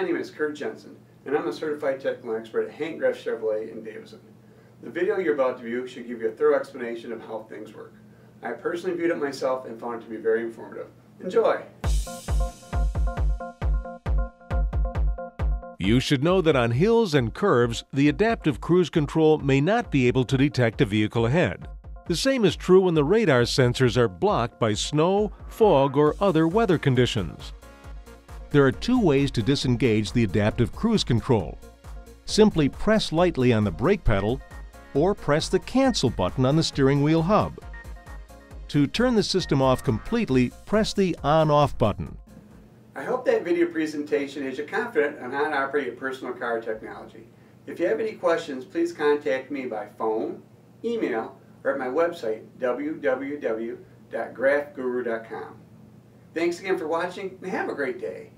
My name is Kurt Jensen, and I'm a certified technical expert at Hank Graff Chevrolet in Davison. The video you're about to view should give you a thorough explanation of how things work. I personally viewed it myself and found it to be very informative. Enjoy! You should know that on hills and curves, the adaptive cruise control may not be able to detect a vehicle ahead. The same is true when the radar sensors are blocked by snow, fog, or other weather conditions. There are two ways to disengage the adaptive cruise control. Simply press lightly on the brake pedal or press the cancel button on the steering wheel hub. To turn the system off completely, press the on-off button. I hope that video presentation has you confident on how to operate your personal car technology. If you have any questions, please contact me by phone, email, or at my website, www.graffguru.com. Thanks again for watching, and have a great day.